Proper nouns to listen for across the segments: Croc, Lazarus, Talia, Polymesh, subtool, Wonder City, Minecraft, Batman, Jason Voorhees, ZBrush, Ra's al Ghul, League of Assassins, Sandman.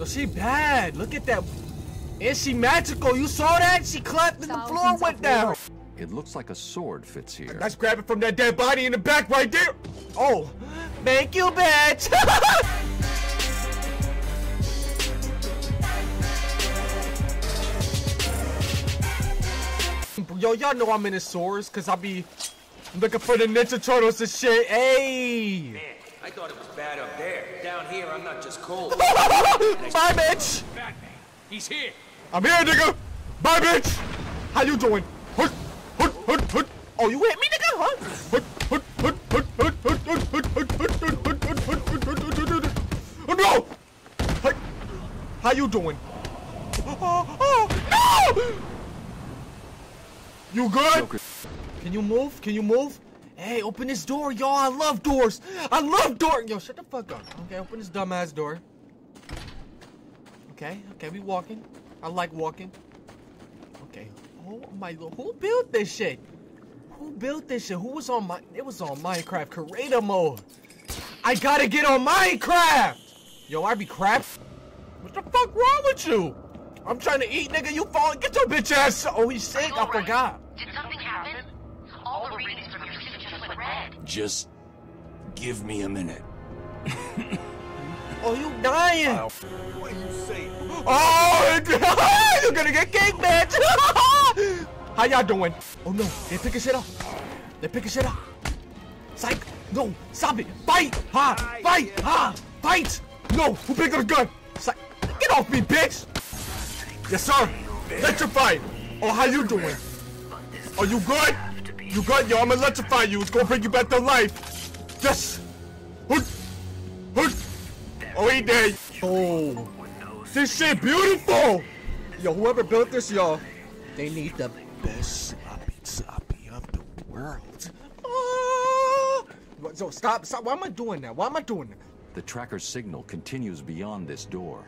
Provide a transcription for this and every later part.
So she bad. Look at that. And she magical. You saw that? She clapped and the floor went down. It looks like a sword fits here. Let's grab it from that dead body in the back right there. Oh, thank you, bitch. Yo, y'all know I'm in the sores because I be looking for the Ninja Turtles and shit. Hey. Man, I thought it was bad up there. Down here, I'm not just cold. Bye, bitch. Batman, he's here. I'm here, nigga. Bye, bitch. How you doing? Oh, you hit me, nigga, huh? No! How you doing? No! You good? Can you move? Can you move? Hey, open this door, y'all. I love doors. I love doors. Yo, shut the fuck up. Okay, open this dumbass door. Okay, okay, we walking. I like walking. Okay. Oh my god, who built this shit? Who built this shit? Who was on my... It was on Minecraft creator mode. I gotta get on Minecraft! Yo, I be crap. What the fuck wrong with you? I'm trying to eat, nigga. You falling. Get your bitch ass. Oh, he's sick. I forgot. Did something happen? All the readings from your system just went red. Just give me a minute. Oh, you dying. What do you say? Oh, you're gonna get kicked, bitch. How y'all doing? Oh, no. They're picking shit up. They're picking shit up. Psych. No. Stop it. Fight. Ha. Huh? Fight. Ha. Huh? Fight. No. Who picked up a gun? Psych. Get off me, bitch. Yes, sir. Electrify. Oh, how you doing? Are you good? You good? Yo, I'm gonna electrify you. It's gonna bring you back to life. Yes. Oh, he dead. Oh. This shit beautiful. Yo, whoever built this, y'all, they need the best sloppy of the world. Oh. Yo, stop. Stop. Why am I doing that? Why am I doing that? The tracker's signal continues beyond this door.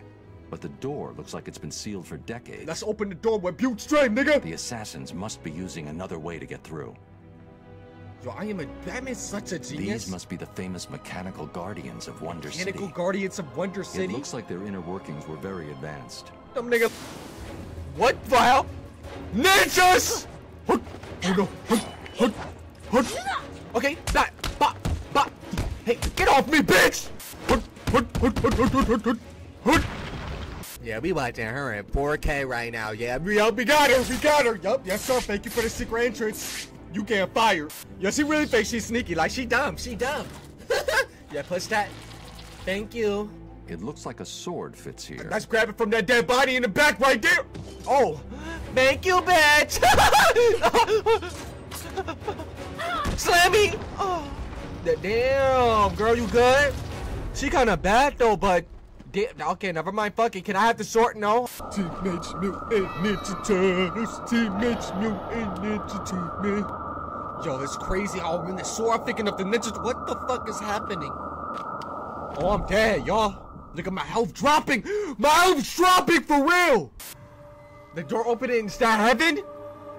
But the door looks like it's been sealed for decades. Let's open the door with Butte Strain, nigga! The assassins must be using another way to get through. Yo, I am a... Batman's such a genius. These must be the famous mechanical guardians of Wonder City. Mechanical guardians of Wonder City? It looks like their inner workings were very advanced. Them nigga... What file? Ninjas! Okay, that... Hey, get off me, bitch! Yeah, we watching her in 4K right now. Yeah, we got her. We got her. Yup, yes sir. Thank you for the secret entrance. You can't fire. Yo, she really thinks she's sneaky. Like she dumb. She dumb. Yeah, push that. Thank you. It looks like a sword fits here. Let's grab it from that dead body in the back right there. Oh, thank you, bitch. Slammy. Oh, damn, girl, you good? She kind of bad though, but. Okay, never mind. Fuck it. Can I have the sword? No. Teenage Mutant Ninja Turtles. Teenage Mutant Ninja Turtles. Yo, it's crazy. Oh, in the sword, I'm thinking of the ninja. What the fuck is happening? Oh, I'm dead, y'all. Look at my health dropping. My health's dropping for real. The door opening. Is that heaven?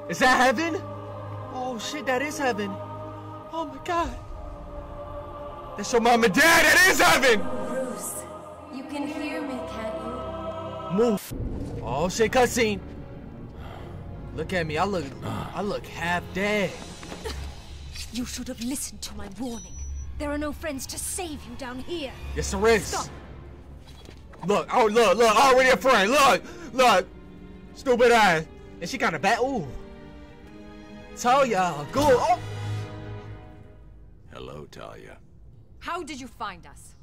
Is that heaven? Oh shit, that is heaven. Oh my god. That's your mom and dad. That is heaven. Bruce. You can hear me, can't you? Move. Oh shit, cutscene. Look at me. I look half dead. You should have listened to my warning. There are no friends to save you down here. Yes, there is. Stop. Look. Oh, look. Look. Already a friend. Look. Look. Stupid ass. And she kind of bad. Ooh. Talia. Go. Oh. Hello, Talia. How did you find us?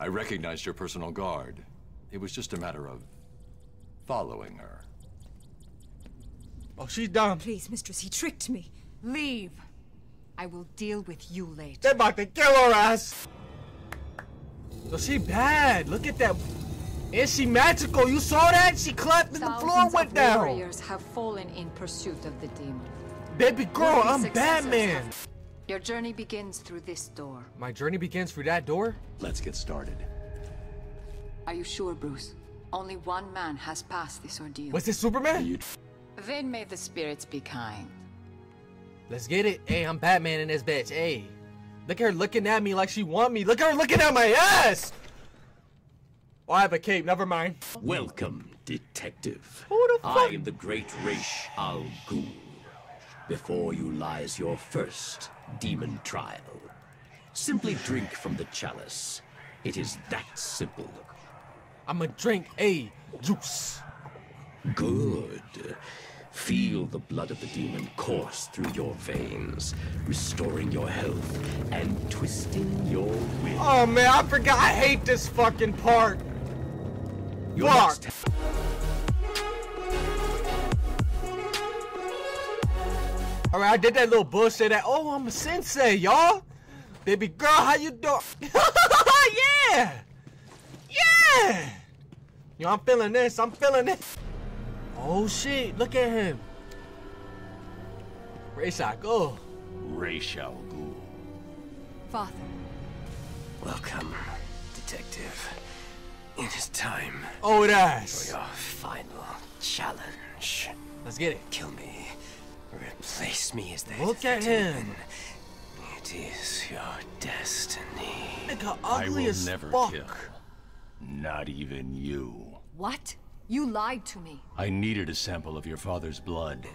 I recognized your personal guard. It was just a matter of following her. Oh, she's dumb. Please, mistress, he tricked me. Leave. I will deal with you later. They're about to kill her ass. So she bad. Look at that. And she magical. You saw that? She clapped and the floor went down. Thousands of warriors have fallen in pursuit of the demon. Baby girl, I'm Batman. Your journey begins through this door. My journey begins through that door? Let's get started. Are you sure, Bruce? Only one man has passed this ordeal. Was this Superman? Then may the spirits be kind. Let's get it. Hey, I'm Batman in this bitch. Hey. Look at her looking at me like she want me. Look at her looking at my ass! I have a key, never mind. Welcome, detective. Who the fuck? I am the great Ra's al Ghul. Before you lies your first demon trial. Simply drink from the chalice. It is that simple. I'ma drink a juice. Good. Feel the blood of the demon course through your veins, restoring your health and twisting your will. Oh man, I forgot. I hate this fucking part. Fuck. All right, I did that little bullshit. That oh, I'm a sensei, y'all. Baby girl, how you doing? Yeah, yeah. Yo, I'm feeling this. I'm feeling it. Oh shit, look at him. Ra's al Ghul. Ra's al Ghul. Father. Welcome, detective. It is time. Oh, it is. For your final challenge. Let's get it. Kill me. Replace me as the look at him. It is your destiny. Nigga, ugly as fuck. I will never kill. Not even you. What? You lied to me. I needed a sample of your father's blood.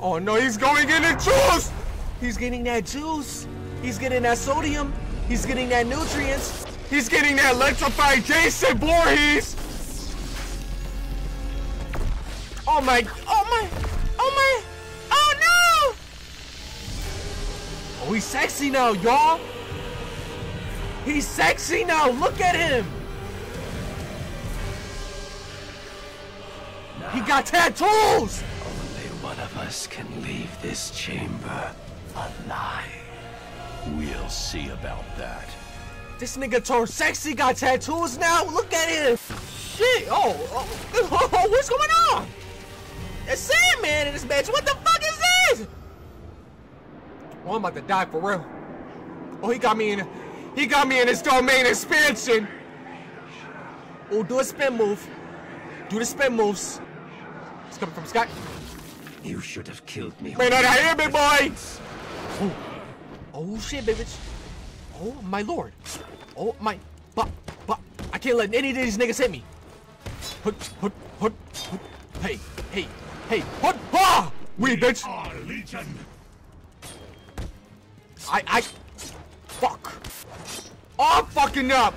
Oh no, he's going in the juice! He's getting that juice. He's getting that sodium. He's getting that nutrients. He's getting that electrified Jason Voorhees! Oh my, oh my, oh my, oh no! Oh, he's sexy now, y'all! He's sexy now, look at him! He got tattoos! Only one of us can leave this chamber alive. We'll see about that. This nigga turned sexy, got tattoos now? Look at him! Shit! Oh, what's going on? It's Sandman in this bitch! What the fuck is this? Oh, I'm about to die for real. Oh, he got me in his domain expansion! Oh, do a spin move. Do the spin moves. It's coming from Scott. You should have killed me. Wait, I hear me, boy! Oh. Oh shit, baby. Oh my lord. Oh my. But I can't let any of these niggas hit me. Hood. Hey. Hood. Ah! We bitch. Are legion. I. Fuck. Oh, I'm fucking up.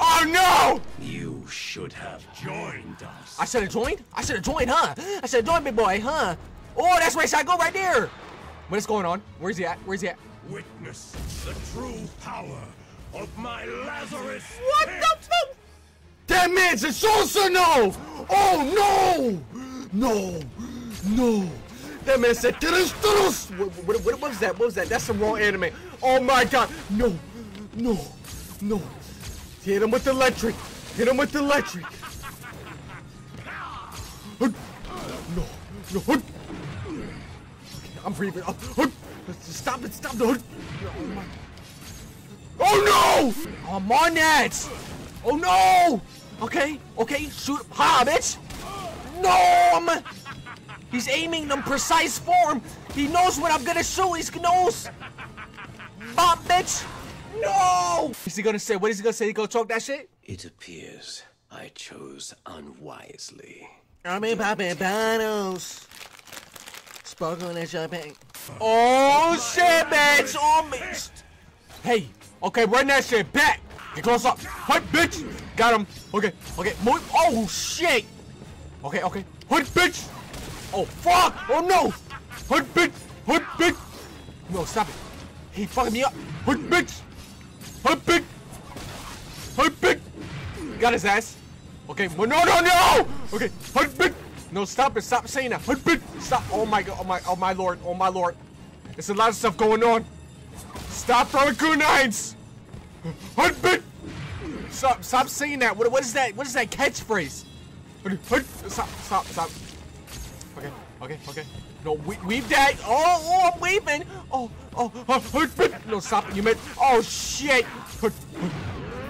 Oh no! You should have joined us. I should have joined? I should have joined, huh? I should have joined, big boy, huh? Oh, that's Ra's al Ghul right there. What is going on? Where's he at? Where's he at? Witness the true power of my Lazarus. What pit. The fuck? That man's a Sosanov! Oh no! No! That man said what was that? What was that? That's some wrong anime. Oh my god! No! Hit him with the electric! No! I'm breathing. Stop the hood! Oh my! Oh no! I'm on that! Oh no! Okay, shoot! Ha, bitch! No! He's aiming them precise form! He knows what I'm gonna shoot! He knows! Bop, bitch! No! Is he gonna say? What is he gonna say? He gonna talk that shit? It appears I chose unwisely. I'm in popping bottles. Sparkling at your bank. Oh shit, bitch! Oh, bitch! Hey, okay, run that shit back. Get close up. Hut, bitch! Got him. Okay, move. Oh shit! Okay. Hut, bitch! Oh fuck! Oh no! Hut, bitch! No, stop it. He fucking me up. Hut, bitch! Hurt big! Got his ass. Okay, no! Okay, hurt big! No, stop it, stop saying that. Hurt big! Stop, oh my god, oh my lord. There's a lot of stuff going on. Stop throwing kunais! Hurt big! Stop saying that. What is that catchphrase? Stop. Okay. No, weave that. Oh, I'm weaving. No, stop it. You meant. Oh, shit.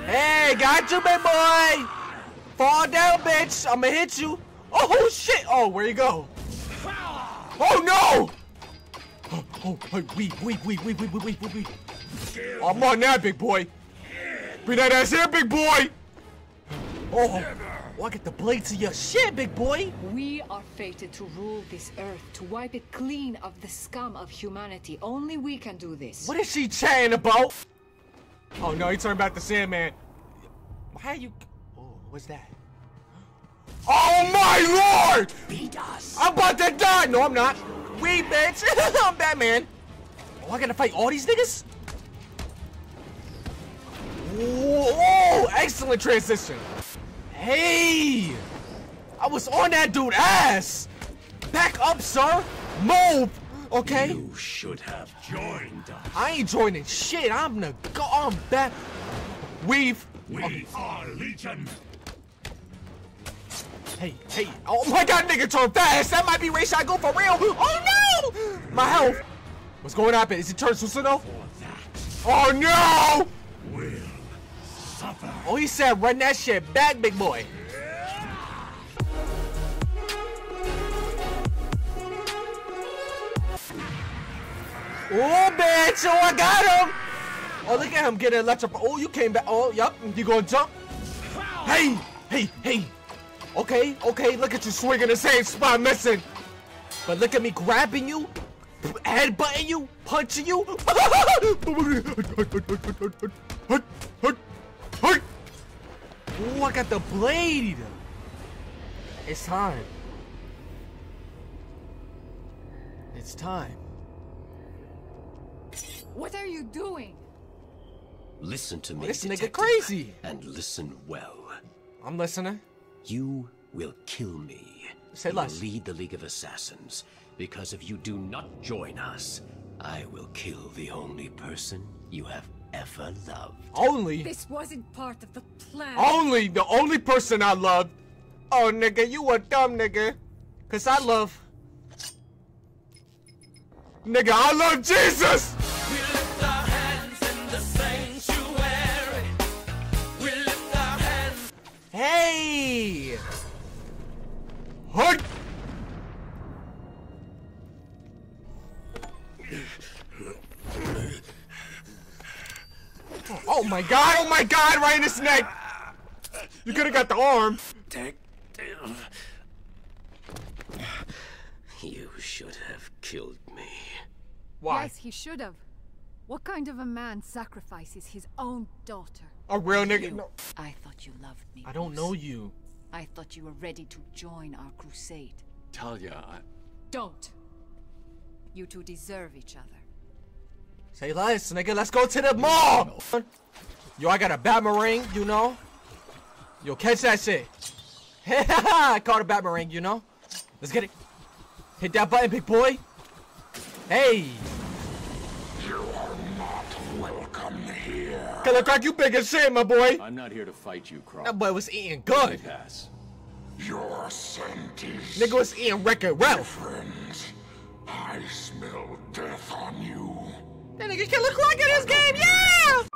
Hey, got you, big boy. Fall down, bitch. I'ma hit you. Oh, shit. Oh, where you go? Oh, no. Oh, weave. I'm on that, big boy. Bring that ass here, big boy! Oh, I get the blades of your shit, big boy! We are fated to rule this earth, to wipe it clean of the scum of humanity. Only we can do this. What is she chatting about? Oh no, he turned back to Sandman. How you... Oh, what's that? Oh my lord! Beat us! I'm about to die! No, I'm not. We, bitch! I'm Batman! Oh, I gotta fight all these niggas? Oh, excellent transition. Hey, I was on that dude's ass. Back up, sir. Move. Okay. You should have joined us. I ain't joining shit. I'm gonna go on back. Weave. We are Legion. Hey, hey. Oh my God, nigga, turn fast. That might be race I go for real. Oh no. My health. What's going on? Is it turn Susanoo? Oh no. Oh, he said, run that shit back, big boy. Oh, bitch. Oh, I got him. Oh, look at him getting electrified. Oh, you came back. Oh, yup. You gonna jump? Hey, hey, hey. Okay, okay. Look at you swinging the same spot, missing. But look at me grabbing you, headbutting you, punching you. Oh, I got the blade. It's time. It's time. What are you doing? Listen to me, this nigga crazy. And listen well. I'm listening. You will kill me. Say less. You lead the League of Assassins. Because if you do not join us, I will kill the only person you have ever loved. Only? This wasn't part of the plan. Only? The only person I loved? Oh, nigga, you a dumb nigga. Cause I love... Nigga, I love Jesus! We lift our hands in the sanctuary. We lift our hands... Hey! Hut! Oh my God! Oh my God! Right in his neck. You could have got the arm. You should have killed me. Why? Yes, he should have. What kind of a man sacrifices his own daughter? A real nigga. No. I thought you loved me. I don't know you. I thought you were ready to join our crusade. Talia, I... Don't. You two deserve each other. Say less, nigga. Let's go to the mall. Yo, I got a Batmarang, you know. Yo, catch that shit. I caught a Batmarang, you know. Let's get it. Hit that button, big boy. Hey. You are not welcome here. Killer Croc, you big as shit, my boy. I'm not here to fight you, Croc. That boy was eating good. Your scent is nigga was eating Wreck-It Ralph. I smell death on you. That nigga Killer Croc in this game, yeah!